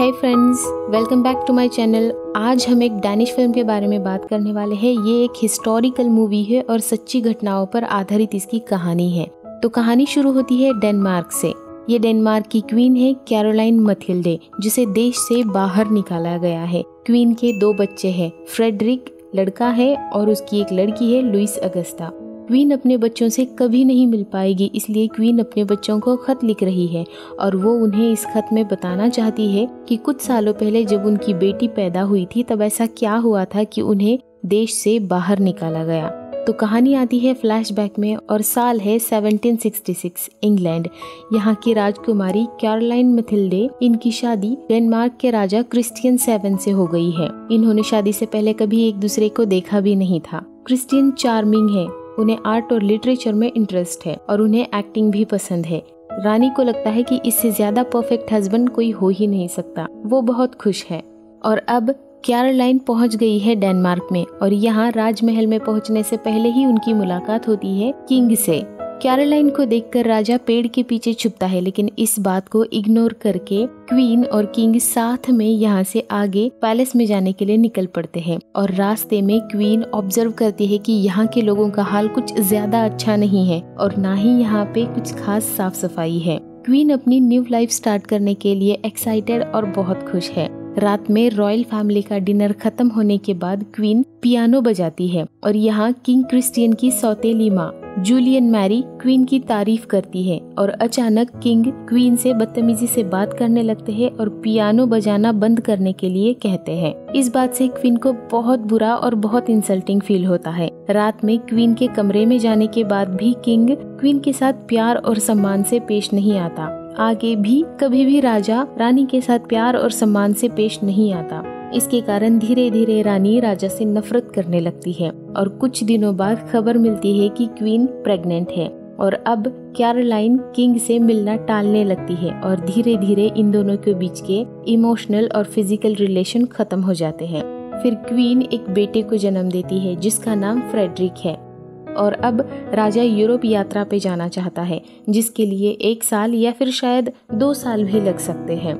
Hey friends, welcome back to my channel. आज हम एक डैनिश फिल्म के बारे में बात करने वाले हैं। ये एक हिस्टोरिकल मूवी है और सच्ची घटनाओं पर आधारित इसकी कहानी है। तो कहानी शुरू होती है डेनमार्क से। ये डेनमार्क की क्वीन है कैरोलाइन मथिल्डे, जिसे देश से बाहर निकाला गया है। क्वीन के दो बच्चे हैं, फ्रेडरिक लड़का है और उसकी एक लड़की है लुइस अगस्ता। क्वीन अपने बच्चों से कभी नहीं मिल पाएगी, इसलिए क्वीन अपने बच्चों को खत लिख रही है और वो उन्हें इस खत में बताना चाहती है कि कुछ सालों पहले जब उनकी बेटी पैदा हुई थी तब ऐसा क्या हुआ था कि उन्हें देश से बाहर निकाला गया। तो कहानी आती है फ्लैशबैक में और साल है 1766, इंग्लैंड। यहाँ की राजकुमारी कैरोलाइन मथिल्डे, इनकी शादी डेनमार्क के राजा क्रिश्चियन VII से हो गई है। इन्होंने शादी से पहले कभी एक दूसरे को देखा भी नहीं था। क्रिश्चियन चार्मिंग है, उन्हें आर्ट और लिटरेचर में इंटरेस्ट है और उन्हें एक्टिंग भी पसंद है। रानी को लगता है कि इससे ज्यादा परफेक्ट हस्बैंड कोई हो ही नहीं सकता। वो बहुत खुश है और अब कैरोलाइन पहुंच गई है डेनमार्क में और यहाँ राजमहल में पहुंचने से पहले ही उनकी मुलाकात होती है किंग से। कैरोलाइन को देखकर राजा पेड़ के पीछे छुपता है, लेकिन इस बात को इग्नोर करके क्वीन और किंग साथ में यहाँ से आगे पैलेस में जाने के लिए निकल पड़ते हैं। और रास्ते में क्वीन ऑब्जर्व करती है कि यहाँ के लोगों का हाल कुछ ज्यादा अच्छा नहीं है और ना ही यहाँ पे कुछ खास साफ सफाई है। क्वीन अपनी न्यू लाइफ स्टार्ट करने के लिए एक्साइटेड और बहुत खुश है। रात में रॉयल फैमिली का डिनर खत्म होने के बाद क्वीन पियानो बजाती है और यहाँ किंग क्रिश्चियन की सौतेली माँ जूलियन मैरी क्वीन की तारीफ करती है और अचानक किंग क्वीन से बदतमीजी से बात करने लगते हैं और पियानो बजाना बंद करने के लिए कहते हैं। इस बात से क्वीन को बहुत बुरा और बहुत इंसल्टिंग फील होता है। रात में क्वीन के कमरे में जाने के बाद भी किंग क्वीन के साथ प्यार और सम्मान से पेश नहीं आता। आगे भी कभी भी राजा रानी के साथ प्यार और सम्मान से पेश नहीं आता। इसके कारण धीरे धीरे रानी राजा से नफरत करने लगती है और कुछ दिनों बाद खबर मिलती है कि क्वीन प्रेग्नेंट है और अब कैरोलाइन किंग से मिलना टालने लगती है और धीरे धीरे इन दोनों के बीच के इमोशनल और फिजिकल रिलेशन खत्म हो जाते हैं। फिर क्वीन एक बेटे को जन्म देती है जिसका नाम फ्रेडरिक है और अब राजा यूरोप यात्रा पे जाना चाहता है, जिसके लिए 1 साल या फिर शायद 2 साल भी लग सकते हैं।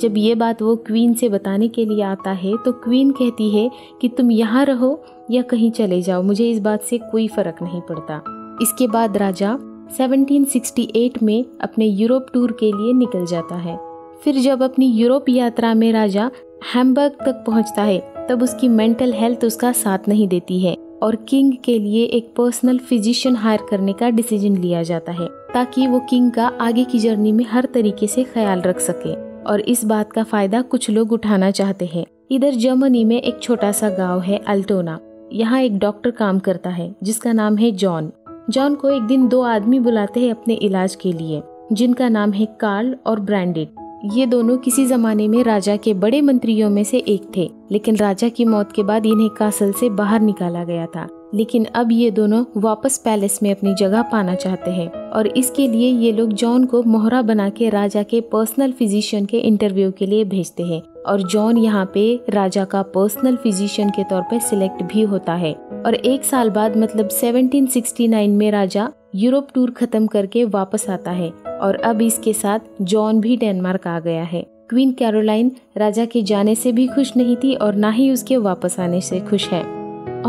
जब ये बात वो क्वीन से बताने के लिए आता है तो क्वीन कहती है कि तुम यहाँ रहो या कहीं चले जाओ, मुझे इस बात से कोई फर्क नहीं पड़ता। इसके बाद राजा 1768 में अपने यूरोप टूर के लिए निकल जाता है। फिर जब अपनी यूरोप यात्रा में राजा हैम्बर्ग तक पहुँचता है तब उसकी मेंटल हेल्थ उसका साथ नहीं देती है और किंग के लिए एक पर्सनल फिजिशियन हायर करने का डिसीजन लिया जाता है ताकि वो किंग का आगे की जर्नी में हर तरीके से ख्याल रख सके और इस बात का फायदा कुछ लोग उठाना चाहते हैं। इधर जर्मनी में एक छोटा सा गांव है अल्टोना। यहाँ एक डॉक्टर काम करता है जिसका नाम है जॉन। जॉन को एक दिन 2 आदमी बुलाते हैं अपने इलाज के लिए, जिनका नाम है कार्ल और ब्रांडेड। ये दोनों किसी जमाने में राजा के बड़े मंत्रियों में से एक थे, लेकिन राजा की मौत के बाद इन्हें कासल से बाहर निकाला गया था। लेकिन अब ये दोनों वापस पैलेस में अपनी जगह पाना चाहते हैं और इसके लिए ये लोग जॉन को मोहरा बना के राजा के पर्सनल फिजिशियन के इंटरव्यू के लिए भेजते हैं और जॉन यहाँ पे राजा का पर्सनल फिजिशियन के तौर पे सिलेक्ट भी होता है। और 1 साल बाद मतलब 1769 में राजा यूरोप टूर खत्म करके वापस आता है और अब इसके साथ जॉन भी डेनमार्क आ गया है। क्वीन कैरोलाइन राजा के जाने से भी खुश नहीं थी और ना ही उसके वापस आने से खुश है।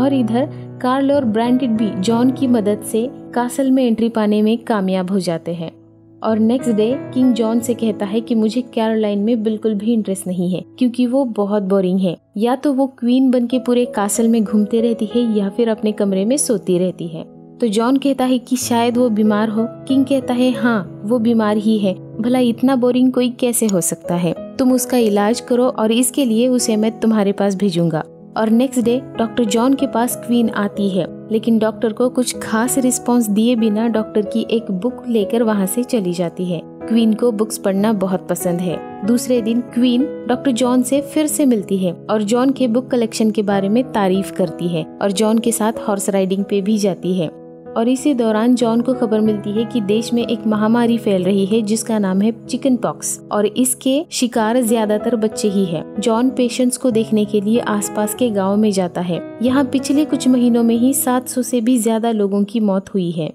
और इधर कार्ल और ब्रांडेड भी जॉन की मदद से कासल में एंट्री पाने में कामयाब हो जाते हैं। और नेक्स्ट डे किंग जॉन से कहता है कि मुझे कैरोलाइन में बिल्कुल भी इंटरेस्ट नहीं है क्योंकि वो बहुत बोरिंग है। या तो वो क्वीन बन के पूरे कासल में घूमती रहती है या फिर अपने कमरे में सोती रहती है। तो जॉन कहता है कि शायद वो बीमार हो। किंग कहता है हाँ, वो बीमार ही है, भला इतना बोरिंग कोई कैसे हो सकता है, तुम उसका इलाज करो और इसके लिए उसे मैं तुम्हारे पास भेजूंगा। और नेक्स्ट डे डॉक्टर जॉन के पास क्वीन आती है, लेकिन डॉक्टर को कुछ खास रिस्पांस दिए बिना डॉक्टर की एक बुक लेकर वहाँ से चली जाती है। क्वीन को बुक्स पढ़ना बहुत पसंद है। दूसरे दिन क्वीन डॉक्टर जॉन से फिर से मिलती है और जॉन के बुक कलेक्शन के बारे में तारीफ करती है और जॉन के साथ हॉर्स राइडिंग पे भी जाती है। और इसी दौरान जॉन को खबर मिलती है कि देश में एक महामारी फैल रही है जिसका नाम है चिकनपॉक्स और इसके शिकार ज्यादातर बच्चे ही हैं। जॉन पेशेंट्स को देखने के लिए आसपास के गांव में जाता है। यहाँ पिछले कुछ महीनों में ही 700 से भी ज्यादा लोगों की मौत हुई है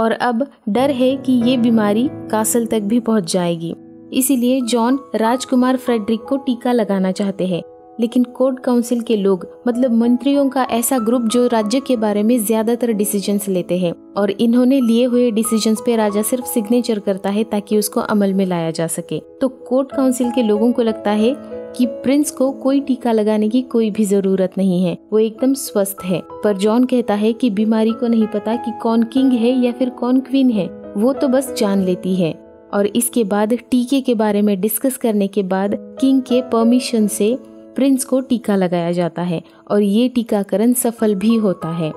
और अब डर है कि ये बीमारी कासल तक भी पहुँच जाएगी। इसीलिए जॉन राजकुमार फ्रेडरिक को टीका लगाना चाहते हैं, लेकिन कोर्ट काउंसिल के लोग मतलब मंत्रियों का ऐसा ग्रुप जो राज्य के बारे में ज्यादातर डिसीजंस लेते हैं, और इन्होंने लिए हुए डिसीजंस पे राजा सिर्फ सिग्नेचर करता है ताकि उसको अमल में लाया जा सके। तो कोर्ट काउंसिल के लोगों को लगता है कि प्रिंस को कोई टीका लगाने की कोई भी जरूरत नहीं है, वो एकदम स्वस्थ है। पर जॉन कहता है कि बीमारी को नहीं पता कि कौन किंग है या फिर कौन क्वीन है, वो तो बस जान लेती है। और इसके बाद टीके के बारे में डिस्कस करने के बाद किंग के परमिशन से प्रिंस को टीका लगाया जाता है और ये टीकाकरण सफल भी होता है।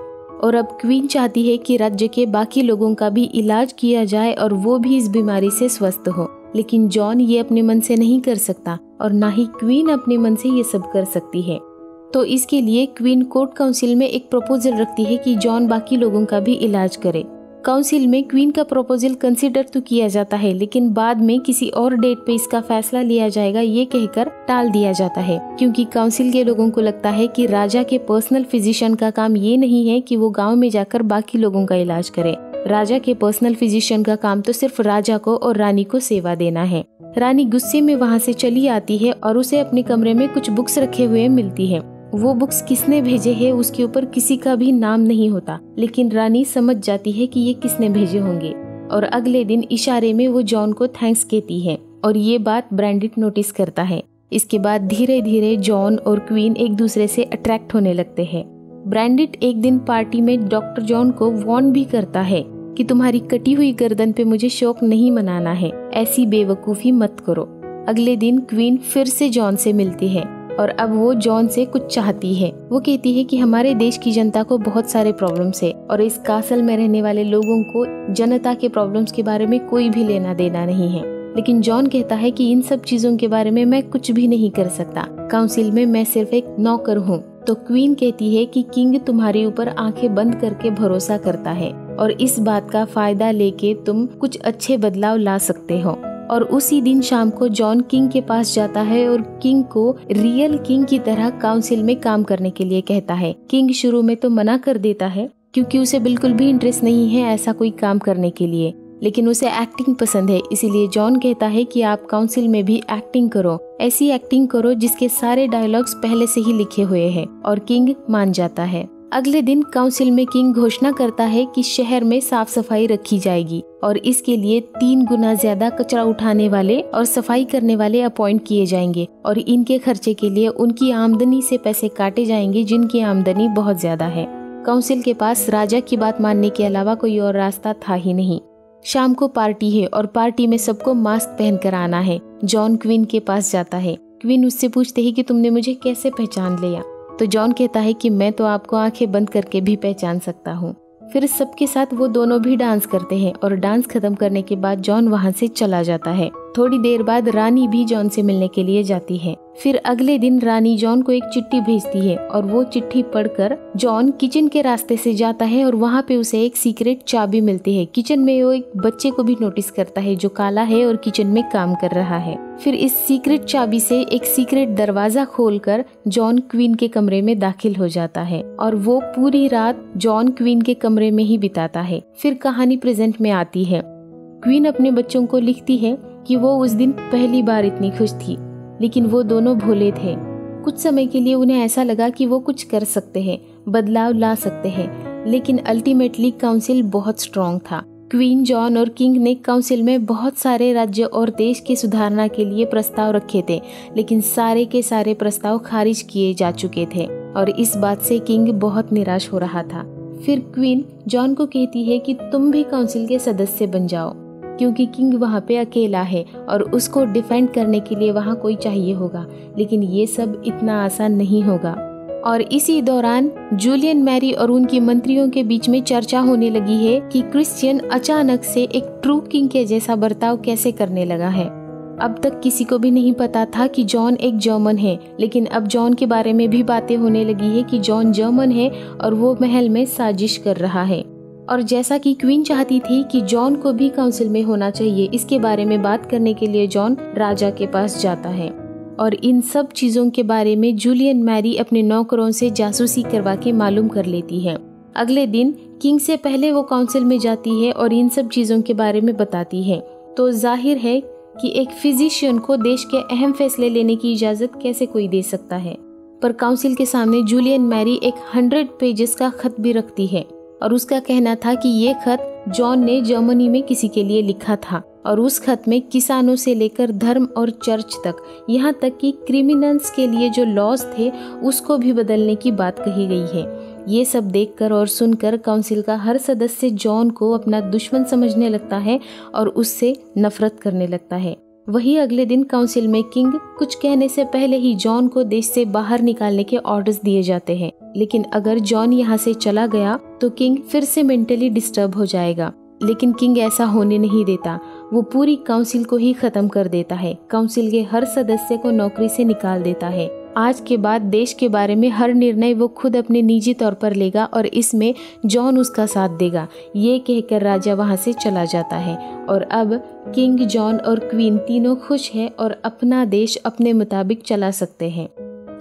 और अब क्वीन चाहती है कि राज्य के बाकी लोगों का भी इलाज किया जाए और वो भी इस बीमारी से स्वस्थ हो, लेकिन जॉन ये अपने मन से नहीं कर सकता और ना ही क्वीन अपने मन से ये सब कर सकती है। तो इसके लिए क्वीन कोर्ट काउंसिल में एक प्रपोजल रखती है कि जॉन बाकी लोगों का भी इलाज करे। काउंसिल में क्वीन का प्रपोजल कंसीडर तो किया जाता है, लेकिन बाद में किसी और डेट पे इसका फैसला लिया जाएगा ये कहकर टाल दिया जाता है, क्योंकि काउंसिल के लोगों को लगता है कि राजा के पर्सनल फिजिशियन का काम ये नहीं है कि वो गांव में जाकर बाकी लोगों का इलाज करे। राजा के पर्सनल फिजिशियन का काम तो सिर्फ राजा को और रानी को सेवा देना है। रानी गुस्से में वहाँ से चली आती है और उसे अपने कमरे में कुछ बुक्स रखे हुए मिलती है। वो बुक्स किसने भेजे हैं उसके ऊपर किसी का भी नाम नहीं होता, लेकिन रानी समझ जाती है कि ये किसने भेजे होंगे। और अगले दिन इशारे में वो जॉन को थैंक्स कहती है और ये बात ब्रांडिट नोटिस करता है। इसके बाद धीरे धीरे जॉन और क्वीन एक दूसरे से अट्रैक्ट होने लगते हैं। ब्रांडिट एक दिन पार्टी में डॉक्टर जॉन को वार्न भी करता है कि तुम्हारी कटी हुई गर्दन पे मुझे शोक नहीं मनाना है, ऐसी बेवकूफ़ी मत करो। अगले दिन क्वीन फिर से जॉन से मिलती है और अब वो जॉन से कुछ चाहती है। वो कहती है कि हमारे देश की जनता को बहुत सारे प्रॉब्लम्स है और इस कासल में रहने वाले लोगों को जनता के प्रॉब्लम्स के बारे में कोई भी लेना देना नहीं है। लेकिन जॉन कहता है कि इन सब चीजों के बारे में मैं कुछ भी नहीं कर सकता, काउंसिल में मैं सिर्फ एक नौकर हूँ। तो क्वीन कहती है कि किंग तुम्हारे ऊपर आंखें बंद करके भरोसा करता है और इस बात का फायदा लेके तुम कुछ अच्छे बदलाव ला सकते हो। और उसी दिन शाम को जॉन किंग के पास जाता है और किंग को रियल किंग की तरह काउंसिल में काम करने के लिए कहता है। किंग शुरू में तो मना कर देता है क्योंकि उसे बिल्कुल भी इंटरेस्ट नहीं है ऐसा कोई काम करने के लिए, लेकिन उसे एक्टिंग पसंद है। इसीलिए जॉन कहता है कि आप काउंसिल में भी एक्टिंग करो, ऐसी एक्टिंग करो जिसके सारे डायलॉग्स पहले से ही लिखे हुए हैं, और किंग मान जाता है। अगले दिन काउंसिल में किंग घोषणा करता है कि शहर में साफ सफाई रखी जाएगी और इसके लिए 3 गुना ज्यादा कचरा उठाने वाले और सफाई करने वाले अपॉइंट किए जाएंगे और इनके खर्चे के लिए उनकी आमदनी से पैसे काटे जाएंगे जिनकी आमदनी बहुत ज्यादा है। काउंसिल के पास राजा की बात मानने के अलावा कोई और रास्ता था ही नहीं। शाम को पार्टी है और पार्टी में सबको मास्क पहनकर आना है। जॉन क्वीन के पास जाता है। क्वीन उससे पूछते है कि तुमने मुझे कैसे पहचान लिया, तो जॉन कहता है कि मैं तो आपको आंखें बंद करके भी पहचान सकता हूँ। फिर सबके साथ वो दोनों भी डांस करते हैं और डांस खत्म करने के बाद जॉन वहाँ से चला जाता है। थोड़ी देर बाद रानी भी जॉन से मिलने के लिए जाती है। फिर अगले दिन रानी जॉन को एक चिट्ठी भेजती है और वो चिट्ठी पढ़कर जॉन किचन के रास्ते से जाता है और वहाँ पे उसे एक सीक्रेट चाबी मिलती है। किचन में वो एक बच्चे को भी नोटिस करता है जो काला है और किचन में काम कर रहा है। फिर इस सीक्रेट चाबी से एक सीक्रेट दरवाजा खोलकर जॉन क्वीन के कमरे में दाखिल हो जाता है और वो पूरी रात जॉन क्वीन के कमरे में ही बिताता है। फिर कहानी प्रेजेंट में आती है। क्वीन अपने बच्चों को लिखती है कि वो उस दिन पहली बार इतनी खुश थी, लेकिन वो दोनों भोले थे। कुछ समय के लिए उन्हें ऐसा लगा कि वो कुछ कर सकते हैं, बदलाव ला सकते हैं, लेकिन अल्टीमेटली काउंसिल बहुत स्ट्रांग था। क्वीन, जॉन और किंग ने काउंसिल में बहुत सारे राज्य और देश के सुधारना के लिए प्रस्ताव रखे थे, लेकिन सारे के सारे प्रस्ताव खारिज किए जा चुके थे और इस बात से किंग बहुत निराश हो रहा था। फिर क्वीन जॉन को कहती है कि तुम भी काउंसिल के सदस्य बन जाओ, क्योंकि किंग वहाँ पे अकेला है और उसको डिफेंड करने के लिए वहाँ कोई चाहिए होगा, लेकिन ये सब इतना आसान नहीं होगा। और इसी दौरान जूलियन मैरी और उनकी मंत्रियों के बीच में चर्चा होने लगी है कि क्रिश्चियन अचानक से एक ट्रू किंग के जैसा बर्ताव कैसे करने लगा है। अब तक किसी को भी नहीं पता था कि जॉन एक जर्मन है, लेकिन अब जॉन के बारे में भी बातें होने लगी है कि जॉन जर्मन है और वो महल में साजिश कर रहा है। और जैसा कि क्वीन चाहती थी कि जॉन को भी काउंसिल में होना चाहिए, इसके बारे में बात करने के लिए जॉन राजा के पास जाता है और इन सब चीज़ों के बारे में जूलियन मैरी अपने नौकरों से जासूसी करवा के मालूम कर लेती है। अगले दिन किंग से पहले वो काउंसिल में जाती है और इन सब चीज़ों के बारे में बताती है। तो जाहिर है कि एक फिजिशियन को देश के अहम फैसले लेने की इजाज़त कैसे कोई दे सकता है। पर काउंसिल के सामने जूलियन मैरी एक 100 पेजेस का खत भी रखती है और उसका कहना था कि ये खत जॉन ने जर्मनी में किसी के लिए लिखा था और उस खत में किसानों से लेकर धर्म और चर्च तक, यहाँ तक कि क्रिमिनल्स के लिए जो लॉज थे उसको भी बदलने की बात कही गई है। ये सब देखकर और सुनकर काउंसिल का हर सदस्य जॉन को अपना दुश्मन समझने लगता है और उससे नफरत करने लगता है। वही अगले दिन काउंसिल में किंग कुछ कहने से पहले ही जॉन को देश से बाहर निकालने के ऑर्डर्स दिए जाते हैं, लेकिन अगर जॉन यहाँ से चला गया तो किंग फिर से मेंटली डिस्टर्ब हो जाएगा। लेकिन किंग ऐसा होने नहीं देता, वो पूरी काउंसिल को ही खत्म कर देता है। काउंसिल के हर सदस्य को नौकरी से निकाल देता है। आज के बाद देश के बारे में हर निर्णय वो खुद अपने निजी तौर पर लेगा और इसमें जॉन उसका साथ देगा। ये कहकर राजा वहाँ से चला जाता है और अब किंग, जॉन और क्वीन तीनों खुश हैं और अपना देश अपने मुताबिक चला सकते हैं।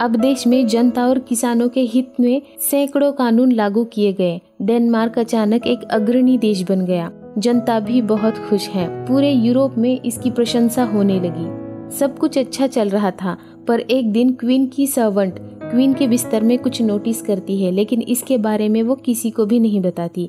अब देश में जनता और किसानों के हित में सैकड़ों कानून लागू किए गए। डेनमार्क अचानक एक अग्रणी देश बन गया। जनता भी बहुत खुश है। पूरे यूरोप में इसकी प्रशंसा होने लगी। सब कुछ अच्छा चल रहा था, पर एक दिन क्वीन की सर्वेंट क्वीन के बिस्तर में कुछ नोटिस करती है, लेकिन इसके बारे में वो किसी को भी नहीं बताती।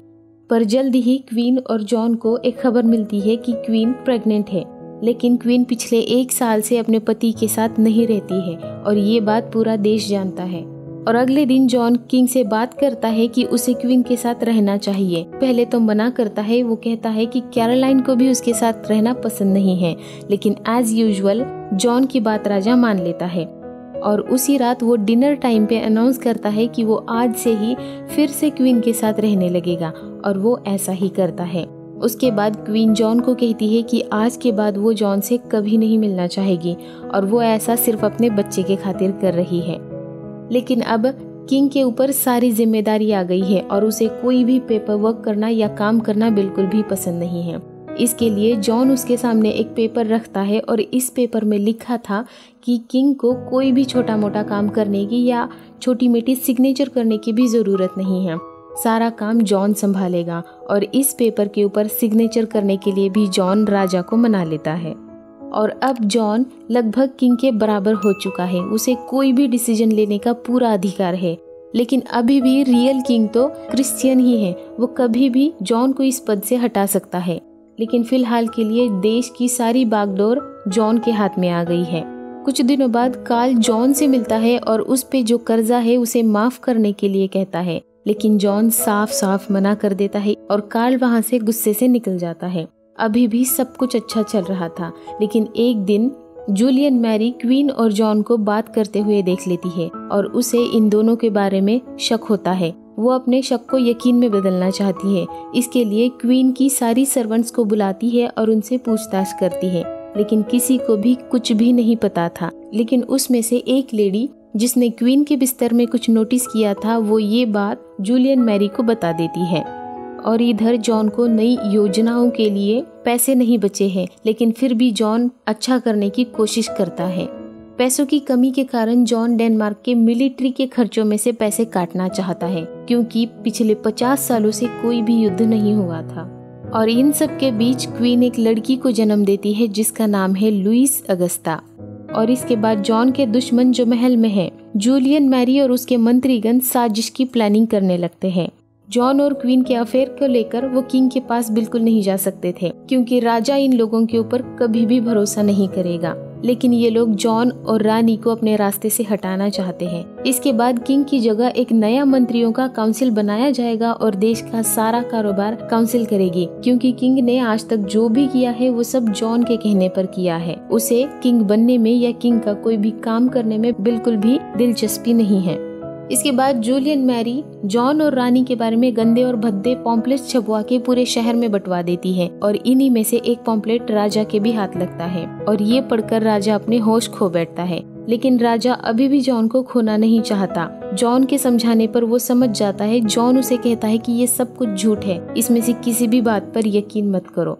पर जल्दी ही क्वीन और जॉन को एक खबर मिलती है कि क्वीन प्रेग्नेंट है, लेकिन क्वीन पिछले 1 साल से अपने पति के साथ नहीं रहती है और ये बात पूरा देश जानता है। और अगले दिन जॉन किंग से बात करता है कि उसे क्वीन के साथ रहना चाहिए। पहले तो मना करता है, वो कहता है कि कैरोलाइन को भी उसके साथ रहना पसंद नहीं है, लेकिन एज यूजुअल जॉन की बात राजा मान लेता है और उसी रात वो डिनर टाइम पे अनाउंस करता है कि वो आज से ही फिर से क्वीन के साथ रहने लगेगा और वो ऐसा ही करता है। उसके बाद क्वीन जॉन को कहती है कि आज के बाद वो जॉन से कभी नहीं मिलना चाहेगी और वो ऐसा सिर्फ अपने बच्चे के खातिर कर रही है। लेकिन अब किंग के ऊपर सारी जिम्मेदारी आ गई है और उसे कोई भी पेपर वर्क करना या काम करना बिल्कुल भी पसंद नहीं है। इसके लिए जॉन उसके सामने एक पेपर रखता है और इस पेपर में लिखा था कि किंग को कोई भी छोटा मोटा काम करने की या छोटी मोटी सिग्नेचर करने की भी ज़रूरत नहीं है, सारा काम जॉन संभालेगा। और इस पेपर के ऊपर सिग्नेचर करने के लिए भी जॉन राजा को मना लेता है। और अब जॉन लगभग किंग के बराबर हो चुका है, उसे कोई भी डिसीजन लेने का पूरा अधिकार है। लेकिन अभी भी रियल किंग तो क्रिश्चियन ही है, वो कभी भी जॉन को इस पद से हटा सकता है। लेकिन फिलहाल के लिए देश की सारी बागडोर जॉन के हाथ में आ गई है। कुछ दिनों बाद कार्ल जॉन से मिलता है और उस पे जो कर्जा है उसे माफ करने के लिए कहता है, लेकिन जॉन साफ साफ मना कर देता है और कार्ल वहाँ से गुस्से से निकल जाता है। अभी भी सब कुछ अच्छा चल रहा था, लेकिन एक दिन जूलियन मैरी क्वीन और जॉन को बात करते हुए देख लेती है और उसे इन दोनों के बारे में शक होता है। वो अपने शक को यकीन में बदलना चाहती है। इसके लिए क्वीन की सारी सर्वेंट्स को बुलाती है और उनसे पूछताछ करती है, लेकिन किसी को भी कुछ भी नहीं पता था। लेकिन उसमें से एक लेडी जिसने क्वीन के बिस्तर में कुछ नोटिस किया था, वो ये बात जूलियन मैरी को बता देती है। और इधर जॉन को नई योजनाओं के लिए पैसे नहीं बचे हैं, लेकिन फिर भी जॉन अच्छा करने की कोशिश करता है। पैसों की कमी के कारण जॉन डेनमार्क के मिलिट्री के खर्चों में से पैसे काटना चाहता है, क्योंकि पिछले 50 सालों से कोई भी युद्ध नहीं हुआ था। और इन सब के बीच क्वीन एक लड़की को जन्म देती है जिसका नाम है लुईस अगस्ता। और इसके बाद जॉन के दुश्मन जो महल में है, जूलियन मैरी और उसके मंत्रीगण साजिश की प्लानिंग करने लगते हैं। जॉन और क्वीन के अफेयर को लेकर वो किंग के पास बिल्कुल नहीं जा सकते थे, क्योंकि राजा इन लोगों के ऊपर कभी भी भरोसा नहीं करेगा। लेकिन ये लोग जॉन और रानी को अपने रास्ते से हटाना चाहते हैं। इसके बाद किंग की जगह एक नया मंत्रियों का काउंसिल बनाया जाएगा और देश का सारा कारोबार काउंसिल करेगी, क्योंकि किंग ने आज तक जो भी किया है वो सब जॉन के कहने पर किया है। उसे किंग बनने में या किंग का कोई भी काम करने में बिल्कुल भी दिलचस्पी नहीं है। इसके बाद जूलियन मैरी जॉन और रानी के बारे में गंदे और भद्दे पॉम्पलेट्स छपवा के पूरे शहर में बंटवा देती है और इन्हीं में से एक पॉम्पलेट राजा के भी हाथ लगता है और ये पढ़कर राजा अपने होश खो बैठता है। लेकिन राजा अभी भी जॉन को खोना नहीं चाहता। जॉन के समझाने पर वो समझ जाता है। जॉन उसे कहता है कि ये सब कुछ झूठ है, इसमें से किसी भी बात पर यकीन मत करो।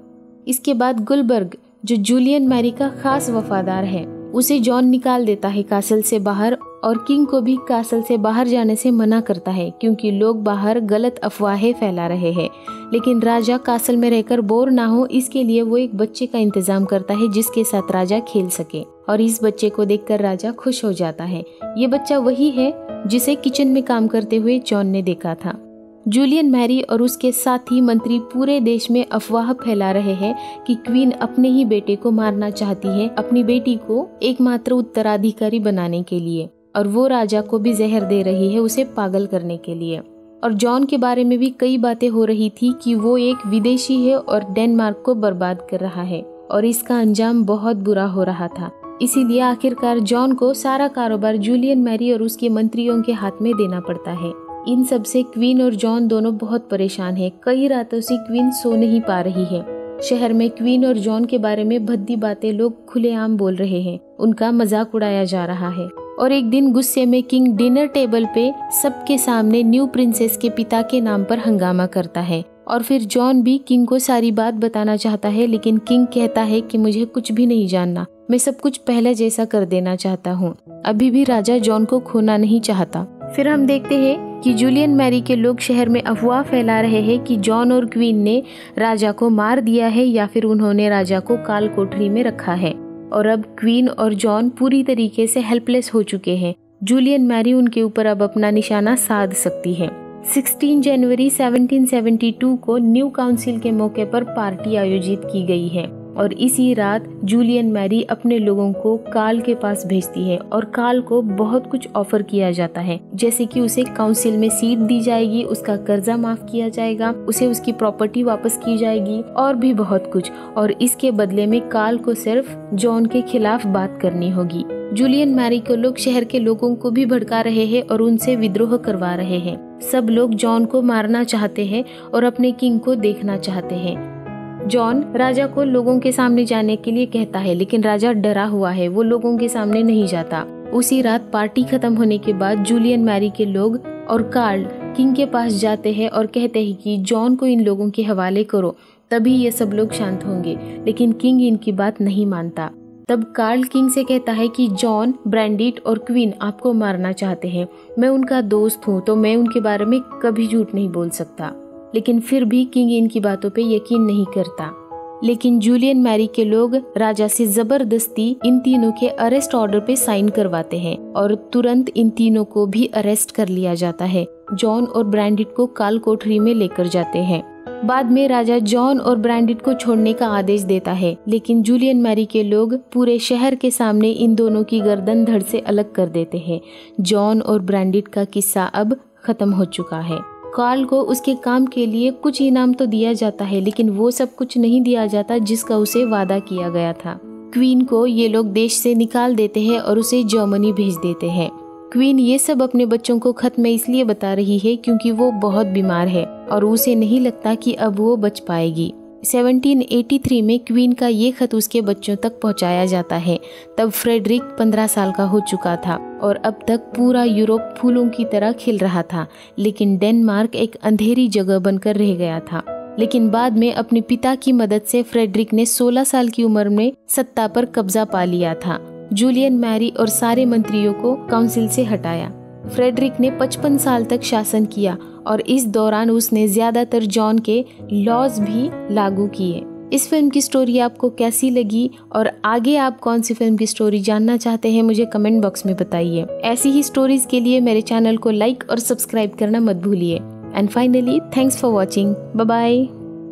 इसके बाद गुलबर्ग, जो जूलियन मैरी का खास वफादार है, उसे जॉन निकाल देता है कासल से बाहर और किंग को भी कासल से बाहर जाने से मना करता है क्योंकि लोग बाहर गलत अफवाहें फैला रहे हैं। लेकिन राजा कासल में रहकर बोर ना हो इसके लिए वो एक बच्चे का इंतजाम करता है जिसके साथ राजा खेल सके और इस बच्चे को देखकर राजा खुश हो जाता है। ये बच्चा वही है जिसे किचन में काम करते हुए जॉन ने देखा था। जूलियन मैरी और उसके साथी मंत्री पूरे देश में अफवाह फैला रहे हैं कि क्वीन अपने ही बेटे को मारना चाहती है अपनी बेटी को एकमात्र उत्तराधिकारी बनाने के लिए और वो राजा को भी जहर दे रही है उसे पागल करने के लिए। और जॉन के बारे में भी कई बातें हो रही थी कि वो एक विदेशी है और डेनमार्क को बर्बाद कर रहा है और इसका अंजाम बहुत बुरा हो रहा था। इसीलिए आखिरकार जॉन को सारा कारोबार जूलियन मैरी और उसके मंत्रियों के हाथ में देना पड़ता है। इन सब से क्वीन और जॉन दोनों बहुत परेशान हैं। कई रातों से क्वीन सो नहीं पा रही है। शहर में क्वीन और जॉन के बारे में भद्दी बातें लोग खुलेआम बोल रहे हैं, उनका मजाक उड़ाया जा रहा है। और एक दिन गुस्से में किंग डिनर टेबल पे सबके सामने न्यू प्रिंसेस के पिता के नाम पर हंगामा करता है और फिर जॉन भी किंग को सारी बात बताना चाहता है लेकिन किंग कहता है कि मुझे कुछ भी नहीं जानना, मैं सब कुछ पहले जैसा कर देना चाहता हूँ। अभी भी राजा जॉन को खोना नहीं चाहता। फिर हम देखते हैं कि जूलियन मैरी के लोग शहर में अफवाह फैला रहे हैं कि जॉन और क्वीन ने राजा को मार दिया है या फिर उन्होंने राजा को काल कोठरी में रखा है और अब क्वीन और जॉन पूरी तरीके से हेल्पलेस हो चुके हैं। जूलियन मैरी उनके ऊपर अब अपना निशाना साध सकती है। 16 जनवरी 1772 को न्यू काउंसिल के मौके पर पार्टी आयोजित की गई है और इसी रात जूलियन मैरी अपने लोगों को कार्ल के पास भेजती है और कार्ल को बहुत कुछ ऑफर किया जाता है, जैसे कि उसे काउंसिल में सीट दी जाएगी, उसका कर्जा माफ किया जाएगा, उसे उसकी प्रॉपर्टी वापस की जाएगी और भी बहुत कुछ। और इसके बदले में कार्ल को सिर्फ जॉन के खिलाफ बात करनी होगी। जूलियन मैरी को लोग शहर के लोगों को भी भड़का रहे हैं और उनसे विद्रोह करवा रहे हैं। सब लोग जॉन को मारना चाहते हैं और अपने किंग को देखना चाहते हैं। जॉन राजा को लोगों के सामने जाने के लिए कहता है लेकिन राजा डरा हुआ है, वो लोगों के सामने नहीं जाता। उसी रात पार्टी खत्म होने के बाद जूलियन मैरी के लोग और कार्ल किंग के पास जाते हैं और कहते हैं कि जॉन को इन लोगों के हवाले करो, तभी ये सब लोग शांत होंगे। लेकिन किंग इनकी बात नहीं मानता। तब कार्ल किंग से कहता है कि जॉन, ब्रांडिट और क्वीन आपको मारना चाहते हैं, मैं उनका दोस्त हूँ तो मैं उनके बारे में कभी झूठ नहीं बोल सकता। लेकिन फिर भी किंग इनकी बातों पे यकीन नहीं करता। लेकिन जूलियन मैरी के लोग राजा से जबरदस्ती इन तीनों के अरेस्ट ऑर्डर पे साइन करवाते हैं और तुरंत इन तीनों को भी अरेस्ट कर लिया जाता है। जॉन और ब्रांडिट को काल कोठरी में लेकर जाते हैं। बाद में राजा जॉन और ब्रांडिट को छोड़ने का आदेश देता है लेकिन जूलियन मैरी के लोग पूरे शहर के सामने इन दोनों की गर्दन धड़ से अलग कर देते हैं। जॉन और ब्रांडिट का किस्सा अब खत्म हो चुका है। कार्ल को उसके काम के लिए कुछ इनाम तो दिया जाता है लेकिन वो सब कुछ नहीं दिया जाता जिसका उसे वादा किया गया था। क्वीन को ये लोग देश से निकाल देते हैं और उसे जर्मनी भेज देते हैं। क्वीन ये सब अपने बच्चों को खत में इसलिए बता रही है क्योंकि वो बहुत बीमार है और उसे नहीं लगता कि अब वो बच पाएगी। 1783 में क्वीन का ये खत उसके बच्चों तक पहुंचाया जाता है। तब फ्रेडरिक 15 साल का हो चुका था और अब तक पूरा यूरोप फूलों की तरह खिल रहा था लेकिन डेनमार्क एक अंधेरी जगह बनकर रह गया था। लेकिन बाद में अपने पिता की मदद से फ्रेडरिक ने 16 साल की उम्र में सत्ता पर कब्जा पा लिया था। जूलियन मैरी और सारे मंत्रियों को काउंसिल से हटाया। फ्रेडरिक ने 55 साल तक शासन किया और इस दौरान उसने ज्यादातर जॉन के लॉज भी लागू किए। इस फिल्म की स्टोरी आपको कैसी लगी और आगे आप कौन सी फिल्म की स्टोरी जानना चाहते हैं मुझे कमेंट बॉक्स में बताइए। ऐसी ही स्टोरीज के लिए मेरे चैनल को लाइक और सब्सक्राइब करना मत भूलिए। And finally thanks for watching. Bye bye.